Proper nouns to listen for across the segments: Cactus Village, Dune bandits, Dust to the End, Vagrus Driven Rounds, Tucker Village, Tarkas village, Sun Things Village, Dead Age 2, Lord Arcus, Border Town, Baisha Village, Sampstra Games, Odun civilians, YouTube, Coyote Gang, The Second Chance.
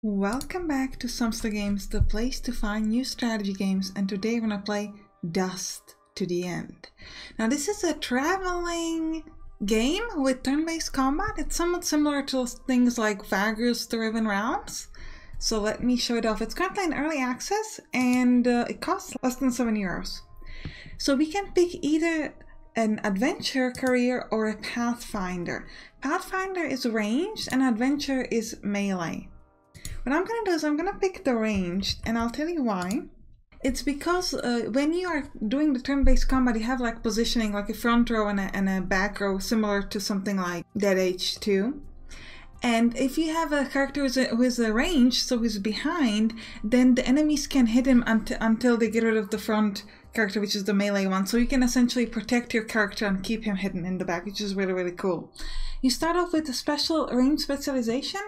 Welcome back to Sampstra Games, the place to find new strategy games, and today we're gonna play Dust to the End. Now this is a traveling game with turn-based combat. It's somewhat similar to things like Vagrus Driven Rounds. So let me show it off. It's currently in early access and it costs less than €7. So we can pick either an adventure career or a pathfinder. Pathfinder is ranged and adventure is melee. What I'm going to do is I'm going to pick the ranged, and I'll tell you why. It's because when you are doing the turn-based combat, you have like positioning, like a front row and a back row, similar to something like Dead Age 2. And if you have a character who is ranged, so who's behind, then the enemies can hit him until they get rid of the front character, which is the melee one. So you can essentially protect your character and keep him hidden in the back, which is really, really cool. You start off with a special range specialization.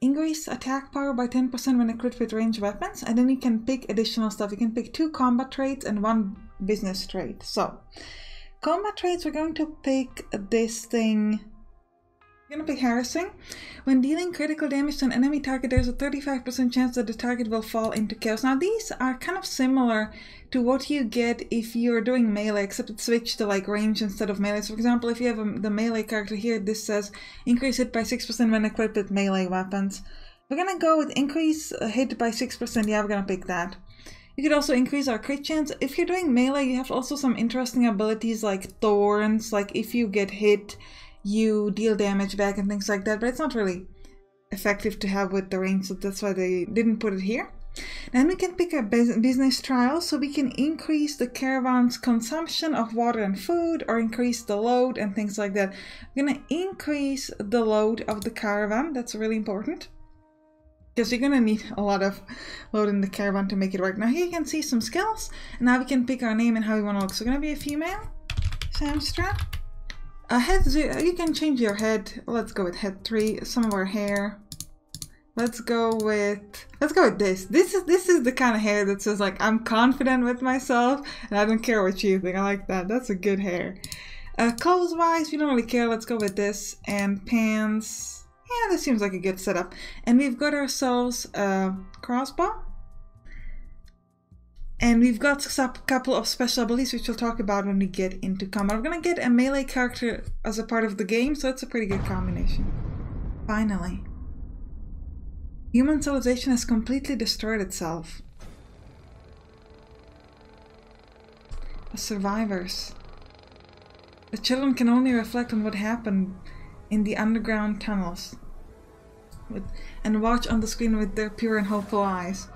Increase attack power by 10% when equipped with ranged weapons, and then you can pick additional stuff. You can pick 2 combat traits and 1 business trait. So, combat traits, we're going to pick this thing. We're going to pick harassing. When dealing critical damage to an enemy target, there's a 35% chance that the target will fall into chaos. Now, these are kind of similar to what you get if you're doing melee, except it's switched to like range instead of melee. So, for example, if you have the melee character here, this says increase hit by 6% when equipped with melee weapons. We're gonna go with increase hit by 6%. Yeah, we're gonna pick that. You could also increase our crit chance. If you're doing melee, you have also some interesting abilities like thorns. Like if you get hit, you deal damage back and things like that, but it's not really effective to have with the range, so that's why they didn't put it here. Then we can pick a business trial, so we can increase the caravan's consumption of water and food, or increase the load and things like that. We're gonna increase the load of the caravan. That's really important because you're gonna need a lot of load in the caravan to make it work. Now here you can see some skills, and now we can pick our name and how we want to look. So we're gonna be a female, Sampstra. You can change your head. Let's go with head 3. Some of our hair. Let's go with this. This is the kind of hair that says like I'm confident with myself and I don't care what you think. I like that. That's a good hair. Clothes wise, we don't really care. Let's go with this. And pants. Yeah, this seems like a good setup. And we've got ourselves a crossbow. And we've got a couple of special abilities which we'll talk about when we get into combat. We're gonna get a melee character as a part of the game, so it's a pretty good combination. Finally. Human civilization has completely destroyed itself. The survivors. The children can only reflect on what happened in the underground tunnels. And watch on the screen with their pure and hopeful eyes.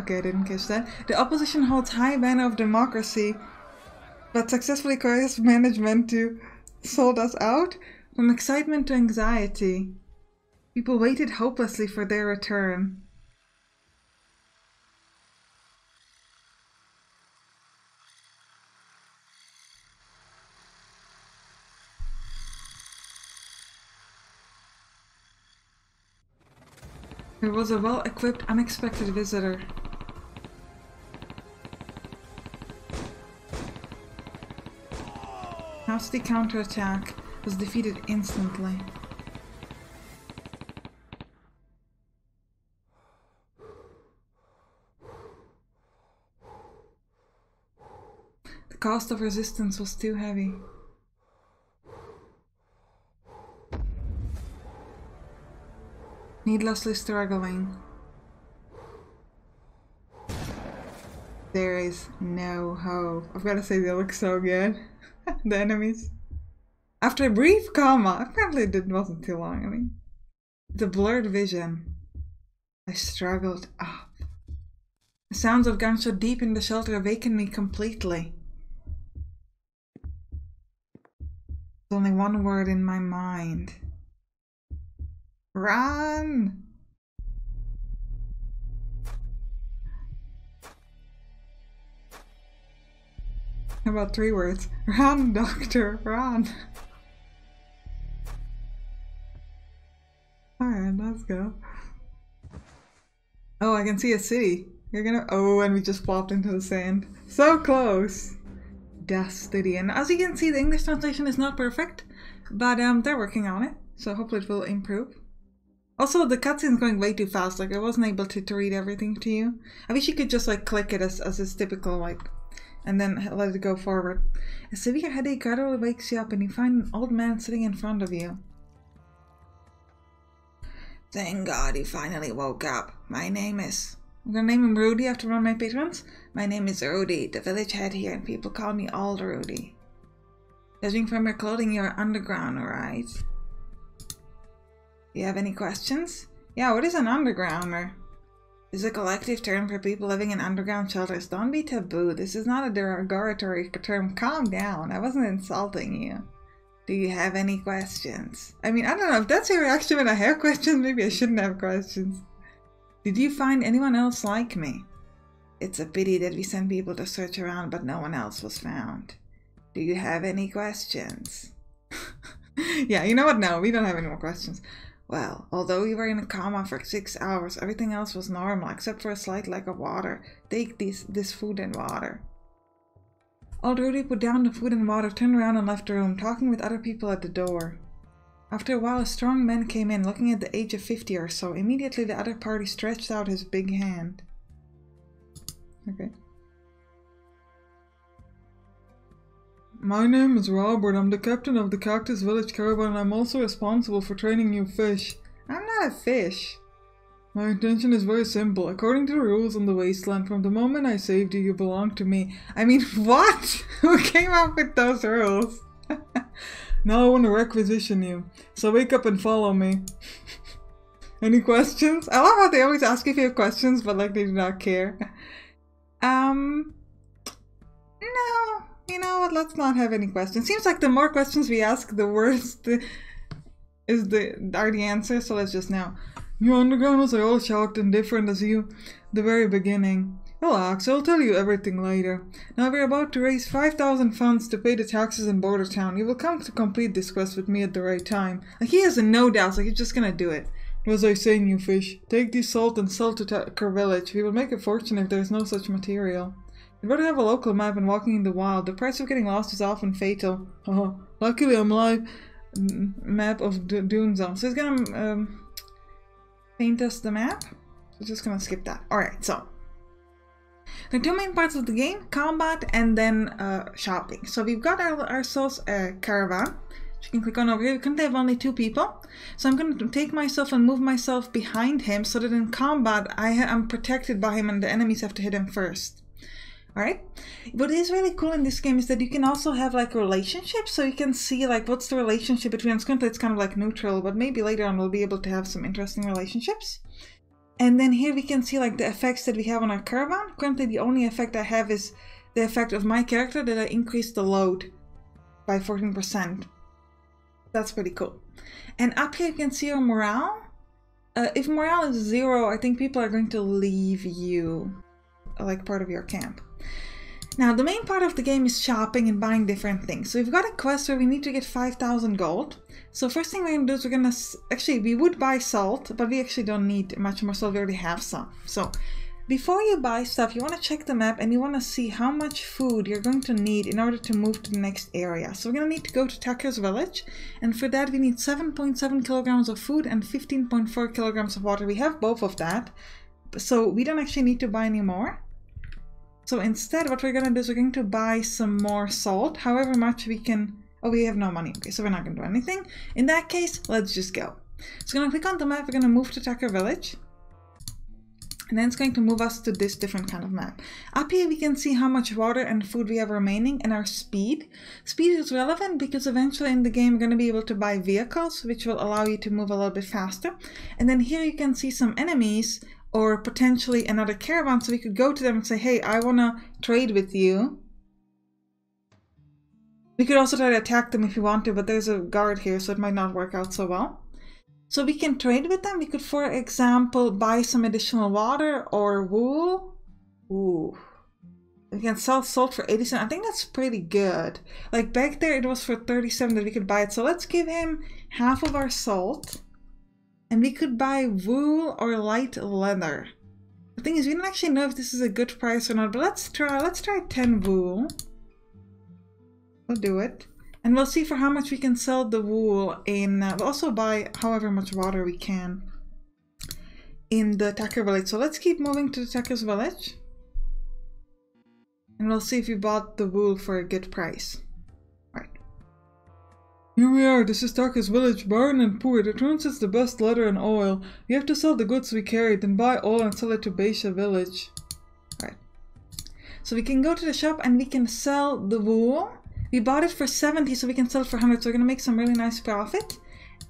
Okay, I didn't catch that. The opposition holds high banner of democracy, but successfully coerced management to sold us out. From excitement to anxiety, people waited hopelessly for their return. There was a well-equipped, unexpected visitor. The counterattack was defeated instantly. The cost of resistance was too heavy. Needlessly struggling. There is no hope. I've got to say, they look so good. The enemies. After a brief coma, apparently it wasn't too long, I mean. The blurred vision. I struggled up. The sounds of gunshot deep in the shelter awakened me completely. There's only one word in my mind. Run! How about 3 words? Run, doctor, run! Alright, let's go. Oh, I can see a city. You're gonna- oh, and we just plopped into the sand. So close! Dust to the End. As you can see, the English translation is not perfect, but they're working on it, so hopefully it will improve. Also, the cutscene's going way too fast. Like, I wasn't able to read everything to you. I wish you could just, like, click it as is typical, like, and then let it go forward. A severe headache gradually wakes you up and you find an old man sitting in front of you. Thank God you finally woke up. My name is... I'm gonna name him Rudy after one of my patrons. My name is Rudy, the village head here, and people call me Old Rudy. Judging from your clothing, you're underground, right? You have any questions? Yeah, what is an undergrounder? It's a collective term for people living in underground shelters. Don't be taboo. This is not a derogatory term. Calm down. I wasn't insulting you. Do you have any questions? I mean, I don't know. If that's your reaction when I have questions, maybe I shouldn't have questions. Did you find anyone else like me? It's a pity that we sent people to search around, but no one else was found. Do you have any questions? Yeah, you know what? No, we don't have any more questions. Well, although we were in a coma for 6 hours, everything else was normal except for a slight lack of water. Take this food and water. Old Rudy put down the food and water, turned around and left the room, talking with other people at the door. After a while, a strong man came in, looking at the age of 50 or so. Immediately, the other party stretched out his big hand. Okay. My name is Robert. I'm the captain of the Cactus Village caravan, and I'm also responsible for training you fish. I'm not a fish. My intention is very simple. According to the rules on the wasteland, from the moment I saved you, you belong to me. I mean, what? Who came up with those rules? Now I want to requisition you. So wake up and follow me. Any questions? I love how they always ask if you have questions, but like they do not care. No. You know what, let's not have any questions. Seems like the more questions we ask, the worse are the answers, so let's just know. You undergrounders are all shocked and different as you, the very beginning. Relax, I'll tell you everything later. Now we're about to raise 5,000 funds to pay the taxes in Border Town. You will come to complete this quest with me at the right time. Like, he has no doubts, like, he's just gonna do it. As I say, new fish, take this salt and sell to Tucker Village. We will make a fortune if there is no such material. You'd rather have a local map and walking in the wild. The price of getting lost is often fatal. Oh, luckily I'm live. Map of Dune Zone. So he's gonna paint us the map. We're just gonna skip that. Alright, so. The two main parts of the game, combat and then shopping. So we've got ourselves a caravan. You can click on over here. We currently have only 2 people. So I'm going to take myself and move myself behind him so that in combat I am protected by him and the enemies have to hit him first. Alright, what is really cool in this game is that you can also have like relationships, so you can see like what's the relationship between us. Currently it's kind of like neutral, but maybe later on we'll be able to have some interesting relationships. And then here we can see like the effects that we have on our caravan. Currently the only effect I have is the effect of my character that I increased the load by 14%. That's pretty cool. And up here you can see our morale. If morale is 0, I think people are going to leave you, like part of your camp. Now the main part of the game is shopping and buying different things. So we've got a quest where we need to get 5,000 gold. So first thing we're gonna do is we're gonna actually, we would buy salt, but we actually don't need much more salt. We already have some. So before you buy stuff, you want to check the map and you want to see how much food you're going to need in order to move to the next area. So we're gonna need to go to Tucker's Village, and for that we need 7.7 kilograms of food and 15.4 kilograms of water. We have both of that, so we don't actually need to buy any more. So instead what we're going to do is we're going to buy some more salt, however much we can. Oh, we have no money. Okay, so we're not going to do anything. In that case, let's just go. So we're going to click on the map, we're going to move to Tucker Village. And then it's going to move us to this different kind of map. Up here we can see how much water and food we have remaining and our speed. Speed is relevant because eventually in the game you're going to be able to buy vehicles, which will allow you to move a little bit faster. And then here you can see some enemies, or potentially another caravan, so we could go to them and say, hey, I want to trade with you. We could also try to attack them if you want to, but there's a guard here, so it might not work out so well. So we can trade with them. We could, for example, buy some additional water or wool. Ooh. We can sell salt for 87. I think that's pretty good. Like back there, it was for 37 that we could buy it. So let's give him half of our salt. And we could buy wool or light leather. The thing is, we don't actually know if this is a good price or not, but let's try 10 wool. We'll do it. And we'll see for how much we can sell the wool in, we'll also buy however much water we can. in the Tucker Village. So let's keep moving to the Tucker's Village. And we'll see if we bought the wool for a good price. Right. Here we are. This is Tarkas Village, barren and poor. The Troon is the best leather and oil. We have to sell the goods we carried and buy oil and sell it to Baisha Village. Right. So we can go to the shop and we can sell the wool. We bought it for 70, so we can sell it for 100. So we're going to make some really nice profit.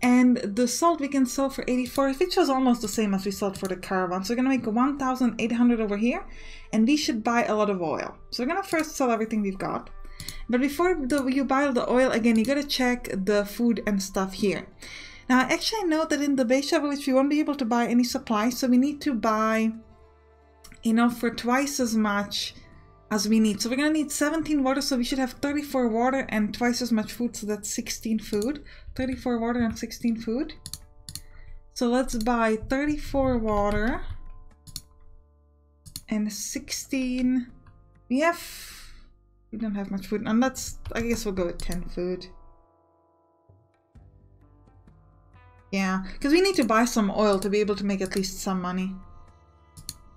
And the salt we can sell for 84, which was almost the same as we sold for the caravan. So we're going to make 1,800 over here. And we should buy a lot of oil. So we're going to first sell everything we've got. But before you buy the oil, again, you got to check the food and stuff here. Now, I actually know that in the Baisha Village, we won't be able to buy any supplies. So we need to buy, you know, for twice as much as we need. So we're going to need 17 water, so we should have 34 water and twice as much food, so that's 16 food. 34 water and 16 food. So let's buy 34 water and 16. We don't have much food, and that's, I guess we'll go with 10 food. Yeah, because we need to buy some oil to be able to make at least some money.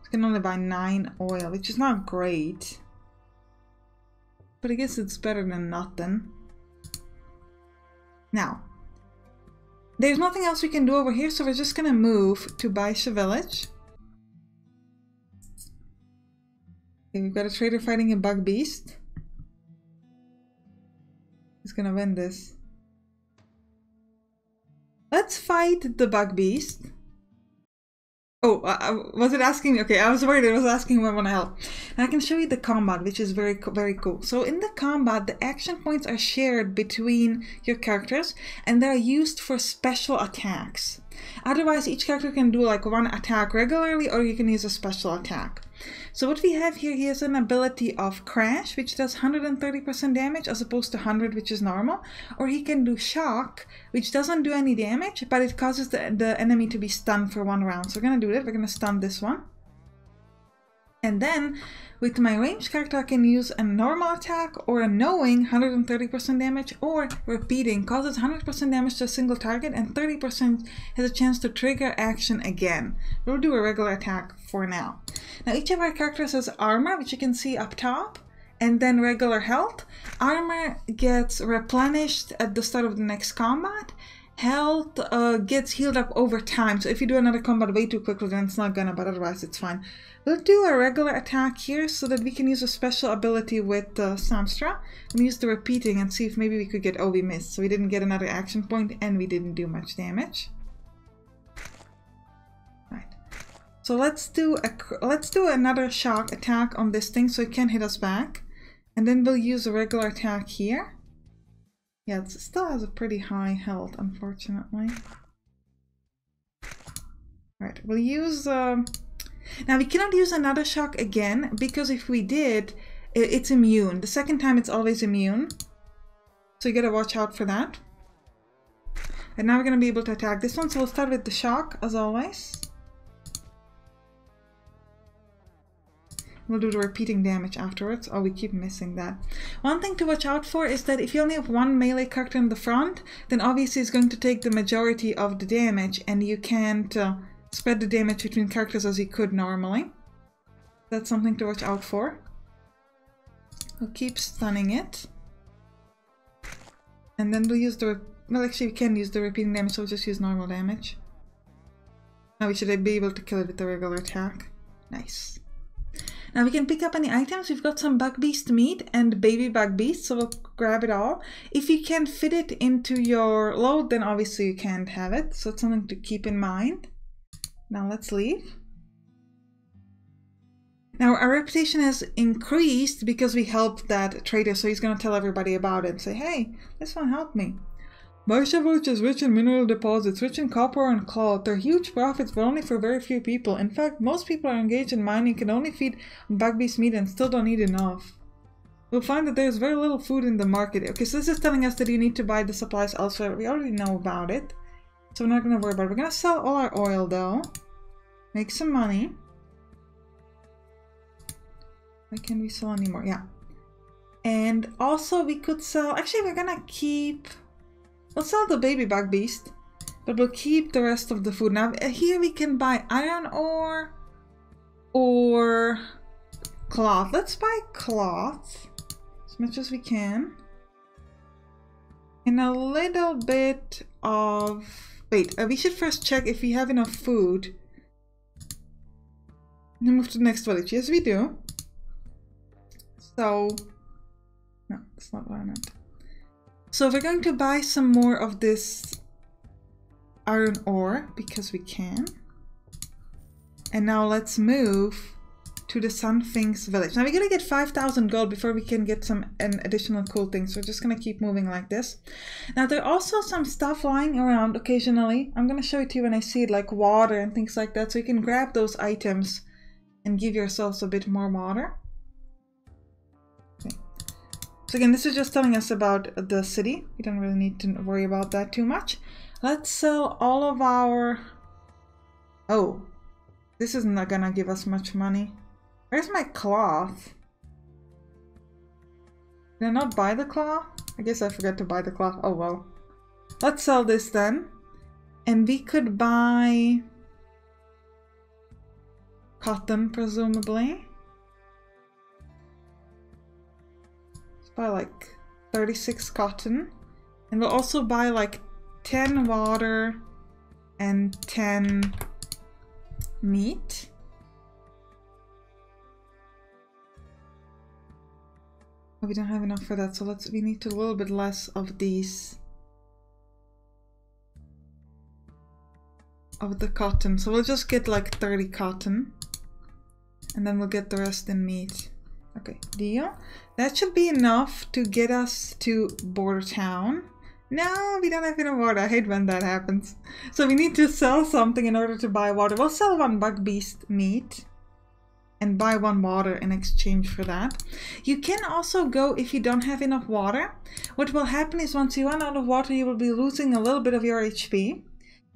We can only buy 9 oil, which is not great. But I guess it's better than nothing. Now, there's nothing else we can do over here, so we're just gonna move to Baisha Village. Okay, we've got a trader fighting a bug beast. He's gonna win this. Let's fight the bug beast. Oh, was it asking? Okay, I was worried it was asking if I want to help. And I can show you the combat, which is very, very cool. So in the combat, the action points are shared between your characters, and they're used for special attacks. Otherwise, each character can do like one attack regularly, or you can use a special attack. So what we have here, he has an ability of Crash, which does 130% damage as opposed to 100, which is normal. Or he can do Shock, which doesn't do any damage, but it causes the enemy to be stunned for 1 round. So we're going to do that. We're going to stun this one. And then, with my ranged character, I can use a normal attack or a knowing 130% damage, or repeating causes 100% damage to a single target and 30% has a chance to trigger action again. We'll do a regular attack for now. Now, each of our characters has armor, which you can see up top, and then regular health. Armor gets replenished at the start of the next combat. Health gets healed up over time, so if you do another combat way too quickly, then it's not gonna, but otherwise it's fine. We'll do a regular attack here so that we can use a special ability with Sampstra. We'll use the repeating and see if maybe we could get... Oh, we missed, so we didn't get another action point and we didn't do much damage. Right. So let's do another shock attack on this thing so it can hit us back. And then we'll use a regular attack here. Yeah, it still has a pretty high health, unfortunately. Right, we'll use... Now, we cannot use another shock again, because if we did, it's immune. The second time, it's always immune. So you gotta watch out for that. And now we're gonna be able to attack this one, so we'll start with the shock, as always. We'll do the repeating damage afterwards. Oh, we keep missing that. One thing to watch out for is that if you only have one melee character in the front, then obviously it's going to take the majority of the damage, and you can't spread the damage between characters as you could normally. That's something to watch out for. We'll keep stunning it. And then we'll use the... Well, actually, we can use the repeating damage, so we'll just use normal damage. Now we should be able to kill it with a regular attack. Nice. Now we can pick up any items. We've got some bug beast meat and baby bug beast, so we'll grab it all. If you can't fit it into your load, then obviously you can't have it, so it's something to keep in mind. Now let's leave. Now our reputation has increased because we helped that trader, so he's going to tell everybody about it and say, hey, this one helped me. Baisha Village is rich in mineral deposits, rich in copper and cloth. They're huge profits, but only for very few people. In fact, most people are engaged in mining, can only feed bugbeast meat and still don't eat enough. We'll find that there's very little food in the market. Okay, so this is telling us that you need to buy the supplies elsewhere. We already know about it, so we're not going to worry about it. We're going to sell all our oil, though. Make some money. Why can't we sell anymore? Yeah. And also we could sell... Actually, we're going to keep... Let's sell the baby bug beast. But we'll keep the rest of the food. Now here we can buy iron ore or cloth. Let's buy cloth as much as we can. And a little bit of... Wait, we should first check if we have enough food. And then move to the next village. Yes, we do. So... No, that's not what I meant. So we're going to buy some more of this iron ore, because we can. And now let's move to the Sun Things Village. Now we're gonna get 5,000 gold before we can get some additional cool things. So we're just gonna keep moving like this. Now there are also some stuff lying around occasionally. I'm gonna show it to you when I see it, like water and things like that. So you can grab those items and give yourselves a bit more water. Okay. So again, this is just telling us about the city. We don't really need to worry about that too much. Let's sell all of our... Oh, this is not gonna give us much money. Where's my cloth? Did I not buy the cloth? I guess I forgot to buy the cloth. Oh well. Let's sell this then. And we could buy... cotton, presumably. Let's buy like 36 cotton. And we'll also buy like 10 water and 10 meat. We don't have enough for that, so we need to a little bit less of these, of the cotton. So we'll just get like 30 cotton, and then we'll get the rest in meat. Okay, deal. That should be enough to get us to Border Town. No, we don't have enough water. I hate when that happens. So we need to sell something in order to buy water. We'll sell one buck beast meat and buy one water in exchange for that. You can also go, if you don't have enough water, what will happen is once you run out of water, you will be losing a little bit of your HP.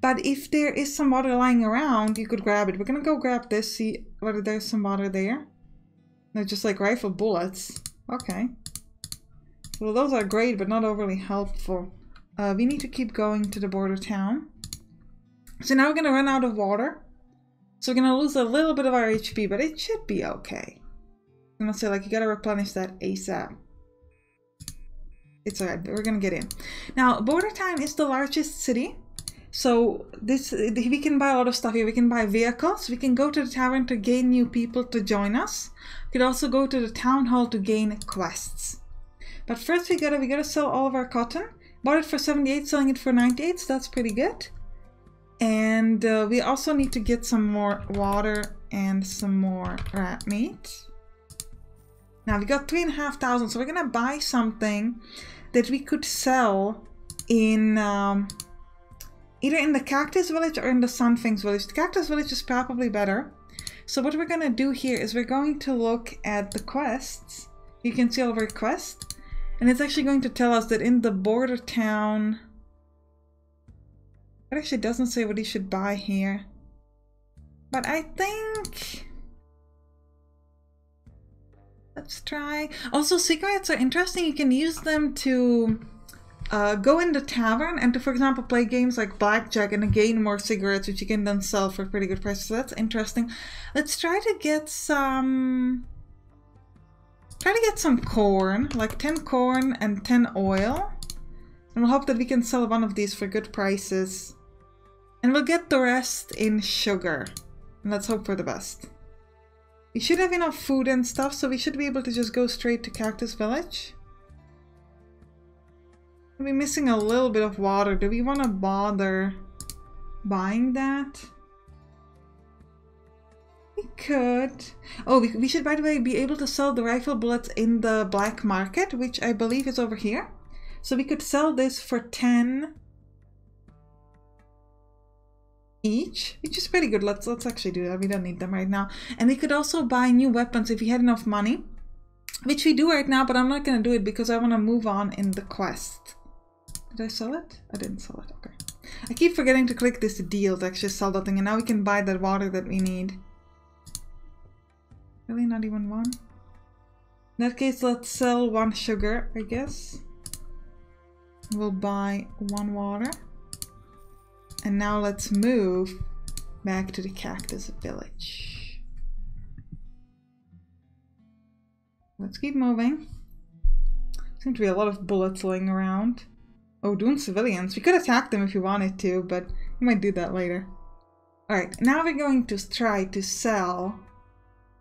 But if there is some water lying around, you could grab it. We're gonna go grab this, see whether there's some water there. They're just like rifle bullets. Okay. Well, those are great, but not overly helpful. We need to keep going to the border town. So now we're gonna run out of water. So we're gonna lose a little bit of our HP, but it should be okay. I'm gonna say, like, you gotta replenish that ASAP. It's alright, we're gonna get in. Now, Border Town is the largest city. So this, we can buy a lot of stuff here. We can buy vehicles. We can go to the tavern to gain new people to join us. We could also go to the town hall to gain quests. But first we gotta sell all of our cotton. Bought it for 78, selling it for 98, so that's pretty good. And we also need to get some more water and some more rat meat. Now we got 3,500, so we're gonna buy something that we could sell in either in the Cactus Village or in the Sun Things Village. The Cactus Village is probably better. So what we're gonna do here is we're going to look at the quests. You can see all of our quests, and it's actually going to tell us that in the border town. It actually doesn't say what you should buy here, but I think let's try. Also, cigarettes are interesting. You can use them to go in the tavern and to, for example, play games like blackjack and gain more cigarettes, which you can then sell for pretty good prices. So that's interesting. Let's try to get some. Try to get some corn, like 10 corn and 10 oil. And we'll hope that we can sell one of these for good prices. And we'll get the rest in sugar. And let's hope for the best. We should have enough food and stuff, so we should be able to just go straight to Cactus Village. We'll be missing a little bit of water. Do we want to bother buying that? We could. Oh, we should, by the way, be able to sell the rifle bullets in the black market, which I believe is over here. So we could sell this for 10 each, which is pretty good. Let's actually do that. We don't need them right now. And we could also buy new weapons if we had enough money, which we do right now, but I'm not going to do it because I want to move on in the quest. Did I sell it? I didn't sell it. Okay. I keep forgetting to click this deal to actually sell that thing. And now we can buy that water that we need. Really? Not even one? In that case, let's sell one sugar, I guess. We'll buy one water. And now let's move back to the Cactus Village. Let's keep moving. Seem to be a lot of bullets laying around. Odun civilians. We could attack them if we wanted to, but we might do that later. Alright, now we're going to try to sell.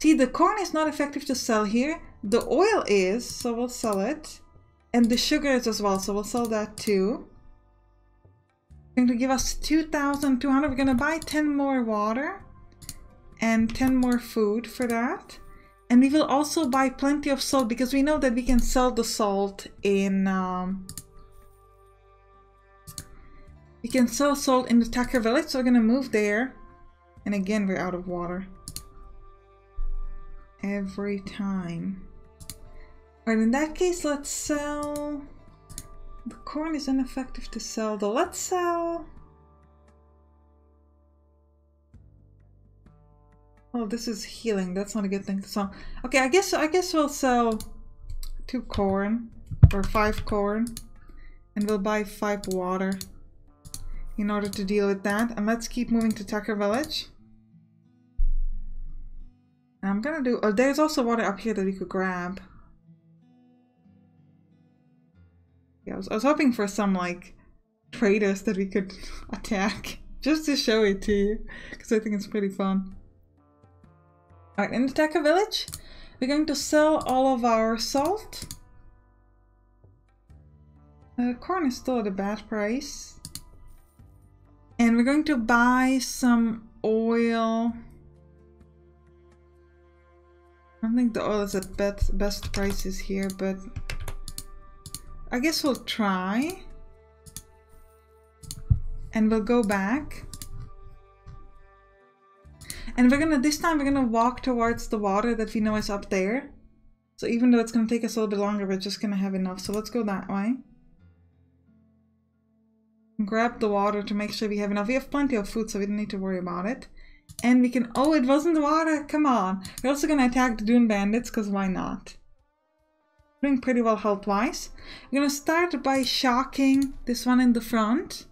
See, the corn is not effective to sell here. The oil is, so we'll sell it. And the sugar is as well, so we'll sell that too. Going to give us 2,200. We're going to buy 10 more water and 10 more food for that. And we will also buy plenty of salt because we know that we can sell the salt in... we can sell salt in the Tucker Village, so we're going to move there. And again, we're out of water. Every time. Alright, in that case, let's sell... The corn is ineffective to sell, though. Let's sell... Oh, this is healing. That's not a good thing to sell. Okay, I guess we'll sell 2 corn or 5 corn, and we'll buy 5 water in order to deal with that. And let's keep moving to Tucker Village. I'm gonna do. Oh, there's also water up here that we could grab. Yeah, I was hoping for some like traders that we could attack just to show it to you because I think it's pretty fun. Alright, in the Tucker Village, we're going to sell all of our salt. Corn is still at a bad price. And we're going to buy some oil. I don't think the oil is at best prices here, but I guess we'll try. And we'll go back. And we're gonna, this time we're gonna walk towards the water that we know is up there. So even though it's gonna take us a little bit longer, we're just gonna have enough. So let's go that way. Grab the water to make sure we have enough. We have plenty of food, so we don't need to worry about it. And we can, oh, it wasn't water, come on. We're also gonna attack the Dune bandits, because why not? Doing pretty well health-wise. We're gonna start by shocking this one in the front.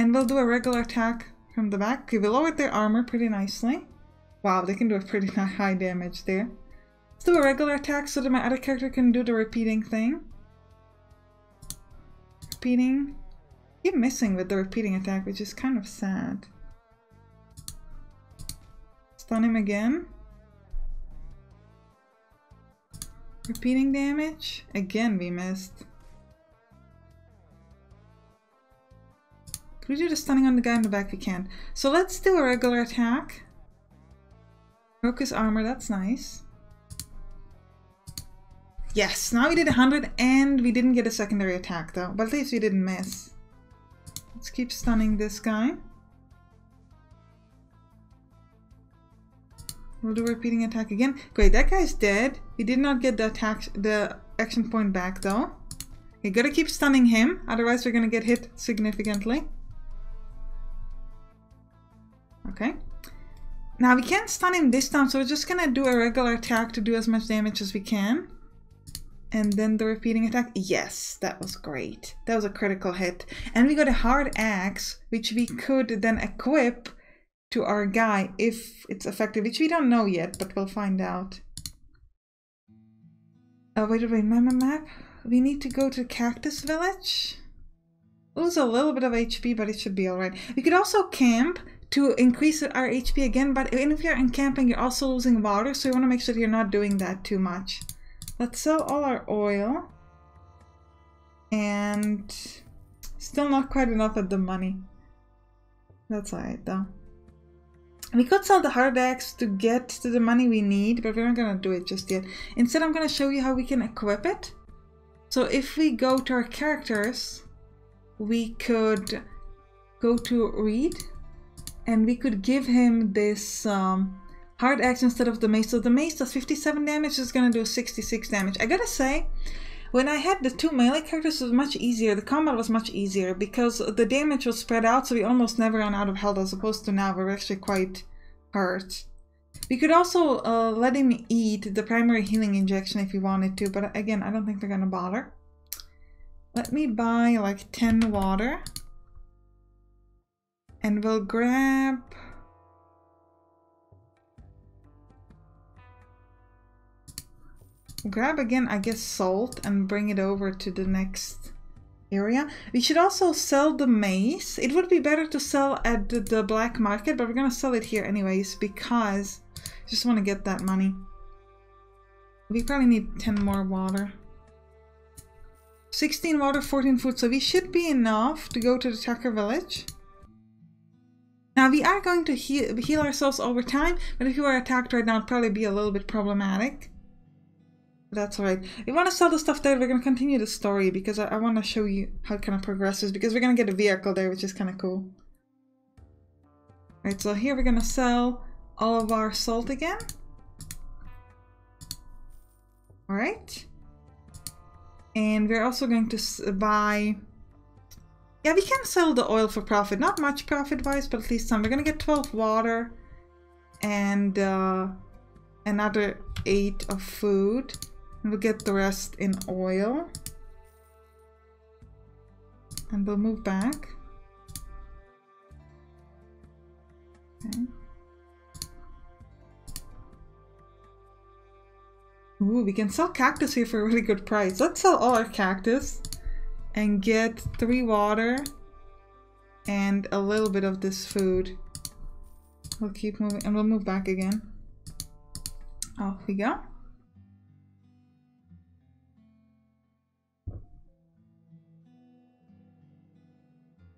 And we'll do a regular attack from the back. Okay, we lowered their armor pretty nicely. Wow, they can do a pretty high damage there. Let's do a regular attack so that my other character can do the repeating thing. Repeating. I keep missing with the repeating attack, which is kind of sad. Stun him again. Repeating damage. Again, we missed. We do the stunning on the guy in the back, we can. So let's do a regular attack. Broke his armor, that's nice. Yes, now we did 100 and we didn't get a secondary attack though. But at least we didn't miss. Let's keep stunning this guy. We'll do a repeating attack again. Great, that guy's dead. We did not get the action point back though. You gotta keep stunning him, otherwise we're gonna get hit significantly. Okay. Now we can't stun him this time, so we're just gonna do a regular attack to do as much damage as we can. And then the repeating attack. Yes, that was great. That was a critical hit. And we got a hard axe, which we could then equip to our guy if it's effective, which we don't know yet, but we'll find out. Oh, wait, map? We need to go to Cactus Village. Lose a little bit of HP, but it should be alright. We could also camp to increase our HP again, but even if you're encamping, you're also losing water, so you want to make sure you're not doing that too much. Let's sell all our oil. And still not quite enough at the money. That's alright though. We could sell the hard axe to get to the money we need, but we're not going to do it just yet. Instead, I'm going to show you how we can equip it. So if we go to our characters, we could go to Reed. And we could give him this hard axe instead of the mace. So the mace does 57 damage, it's gonna do 66 damage. I gotta say, when I had the 2 melee characters, it was much easier. The combat was much easier because the damage was spread out, so we almost never ran out of health, as opposed to now, we're actually quite hurt. We could also let him eat the primary healing injection if we wanted to, but again, I don't think they're gonna bother. Let me buy like 10 water. And we'll grab... grab again, I guess, salt and bring it over to the next area. We should also sell the maize. It would be better to sell at the black market, but we're gonna sell it here anyways because I just want to get that money. We probably need 10 more water. 16 water, 14 food, so we should be enough to go to the Tucker Village. Now we are going to heal ourselves over time, but if you are attacked right now, it'd probably be a little bit problematic. That's alright. We want to sell the stuff there. We're going to continue the story because I want to show you how it kind of progresses, because we're going to get a vehicle there, which is kind of cool. Alright, so here we're going to sell all of our salt again. Alright. And we're also going to buy... yeah, we can sell the oil for profit. Not much profit-wise, but at least some. We're going to get 12 water and another 8 of food. We'll get the rest in oil. And we'll move back. Okay. Ooh, we can sell cactus here for a really good price. Let's sell all our cactus and get 3 water and a little bit of this food. We'll keep moving and we'll move back again. Off we go.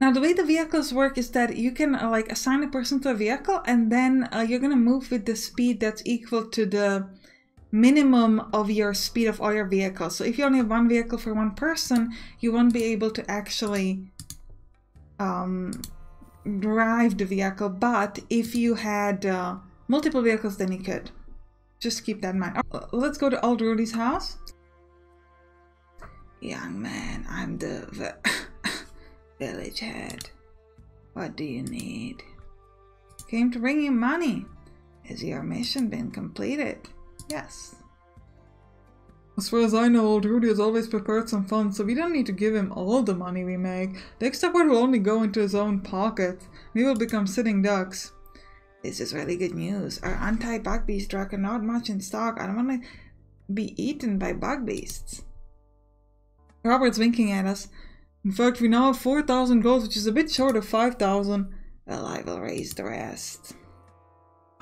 Now the way the vehicles work is that you can like assign a person to a vehicle, and then you're gonna move with the speed that's equal to the minimum of your speed of all your vehicles. So if you only have one vehicle for one person, you won't be able to actually drive the vehicle. But if you had multiple vehicles, then you could. Just keep that in mind. Let's go to Old Rudy's house. Young man, I'm the village head. What do you need? Came to bring you money. Has your mission been completed? Yes. As far as I know, Old Rudy has always prepared some funds, so we don't need to give him all the money we make. The extra part will only go into his own pocket. We will become sitting ducks. This is really good news. Our untied bug beast truck are not much in stock. I don't want to be eaten by bug beasts. Robert's winking at us. In fact, we now have 4,000 gold, which is a bit short of 5,000. Well, I will raise the rest.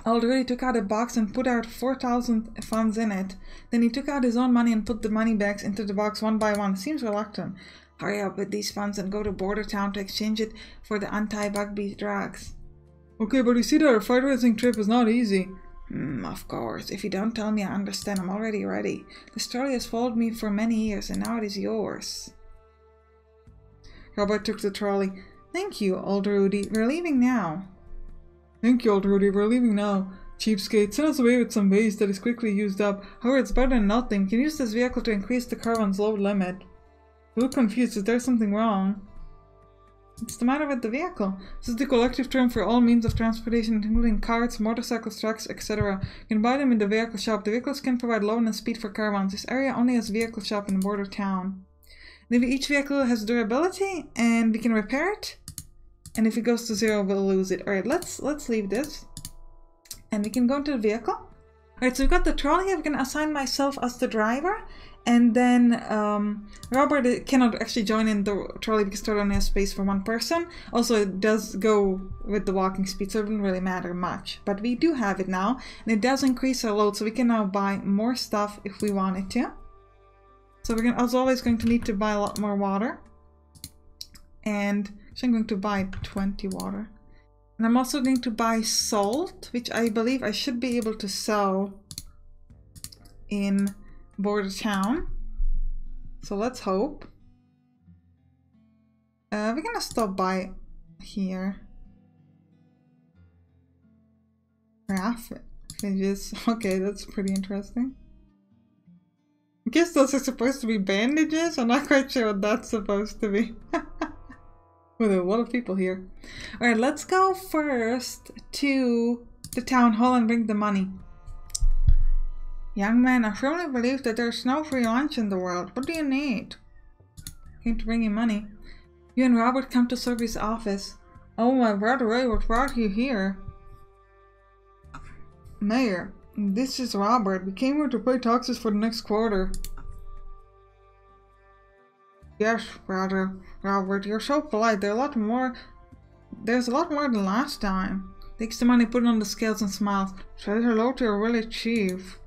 Already took out a box and put out 4,000 funds in it. Then he took out his own money and put the money bags into the box one by one. Seems reluctant. Hurry up with these funds and go to Border Town to exchange it for the untied bug beast drugs. Okay, but you see that our fundraising trip is not easy. Of course. If you don't tell me, I understand. I'm already ready. The story has followed me for many years, and now it is yours. Robert took the trolley. Thank you, Old Rudy. We're leaving now. Thank you, Old Rudy. We're leaving now. Cheapskate, send us away with some waste that is quickly used up. However, it's better than nothing. You can use this vehicle to increase the caravan's load limit. You look confused. Is there something wrong? What's the matter with the vehicle? This is the collective term for all means of transportation, including carts, motorcycles, trucks, etc. You can buy them in the vehicle shop. The vehicles can provide load and speed for caravans. This area only has vehicle shop in Border Town. Maybe each vehicle has durability, and we can repair it. And if it goes to zero, we'll lose it. Alright, let's leave this. And we can go into the vehicle. Alright, so we've got the trolley here. I'm going to assign myself as the driver. And then Robert cannot actually join in the trolley because it only has space for one person. Also, it does go with the walking speed, so it doesn't really matter much. But we do have it now, and it does increase our load, so we can now buy more stuff if we wanted to. So we're also always going to need to buy a lot more water. And actually, I'm going to buy 20 water. And I'm also going to buy salt, which I believe I should be able to sell in... Border Town, so let's hope. We're gonna stop by here. Bandages. Okay, that's pretty interesting. I guess those are supposed to be bandages. I'm not quite sure what that's supposed to be. Well, there are a lot of people here. All right, let's go first to the town hall and bring the money. Young man, I firmly believe that there's no free lunch in the world. What do you need? Came to bring you money. You and Robert come to Sophie's office. Oh, I brought away what brought you here. Mayor, this is Robert. We came here to pay taxes for the next quarter. Yes, brother. Robert, you're so polite. There's a lot more than last time. Takes the money, put it on the scales, and smiles. Say hello to your village chief.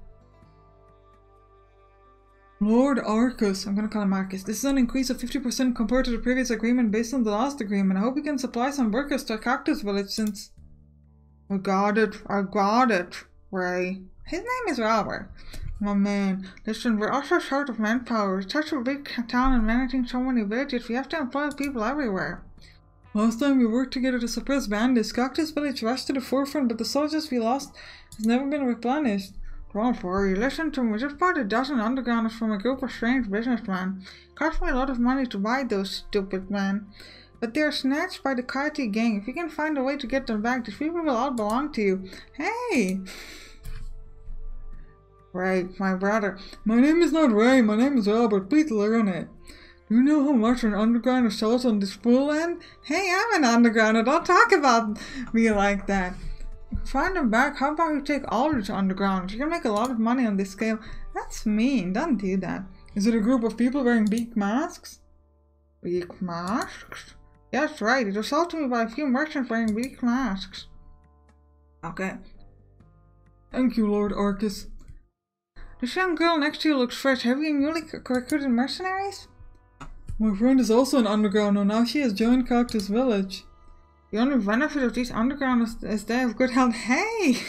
Lord Arcus, I'm gonna call him Marcus. This is an increase of 50% compared to the previous agreement based on the last agreement. I hope we can supply some workers to Cactus Village since... I got it, Ray. His name is Robert. My man, listen, we're also short of manpower. It's such a big town and managing so many villages, we have to employ people everywhere. Last time we worked together to suppress bandits, Cactus Village rushed to the forefront, but the soldiers we lost has never been replenished. Don't worry, listen to me. Just bought a dozen undergrounders from a group of strange businessmen. Cost me a lot of money to buy those stupid men. But they are snatched by the Coyote Gang. If you can find a way to get them back, these people will all belong to you. Hey! Ray, my brother. My name is not Ray, my name is Albert. Please learn it. Do you know how much an undergrounder sells on this pool end? Hey, I'm an undergrounder. Don't talk about me like that. Find them back. How about you take all these underground? You can make a lot of money on this scale. That's mean. Don't do that. Is it a group of people wearing big masks? Big masks? Yes, right. It was sold to me by a few merchants wearing big masks. Okay. Thank you, Lord Arcus. This young girl next to you looks fresh. Have you newly recruited mercenaries? My friend is also an undergrounder. Now she has joined Cactus Village. The only benefit of these undergrounders is they have good health. Hey!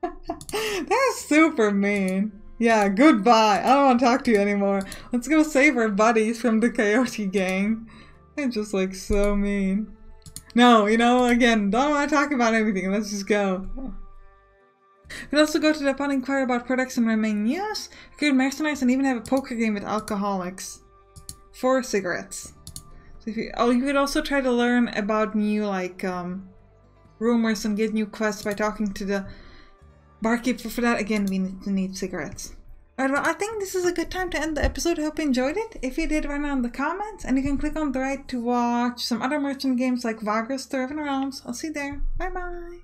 That's super mean. Yeah, goodbye. I don't want to talk to you anymore. Let's go save our buddies from the Coyote Gang. They're just like so mean. No, you know, again, don't want to talk about anything. Let's just go. You can also go to the pub, inquire about products and menus, recruit mercenaries, and even have a poker game with alcoholics. For cigarettes. You could also try to learn about new, like, rumors and get new quests by talking to the barkeep. For that, again, we need cigarettes. Alright, well, I think this is a good time to end the episode. I hope you enjoyed it. If you did, write down in the comments. And you can click on the right to watch some other merchant games like Vagrus Driven Rounds. I'll see you there. Bye-bye.